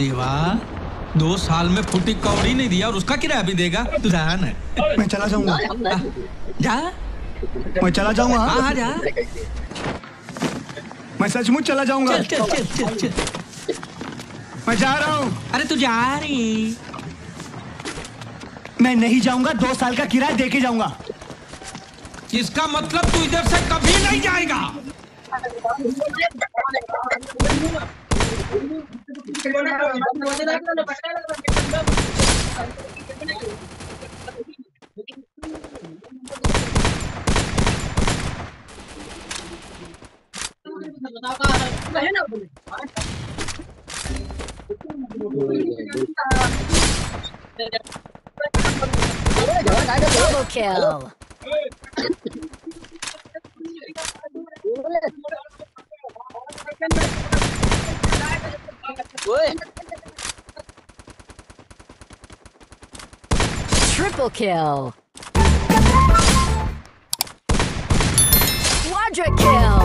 देवा, 2 साल में फूटी कौड़ी नहीं दिया और उसका किराया भी देगा। तू जा ना, मैं चला जाऊंगा। जा, मैं चला जाऊंगा। हाँ जा, मैं सचमुच चला जाऊंगा। चल चल चल चल, मैं जा रहा हूँ। अरे तू जा रही? मैं नहीं जाऊंगा, 2 साल का किराया दे के जाऊंगा। इसका मतलब तू इधर से कभी नहीं जाएगा। Double kill. Triple kill. Quadra kill.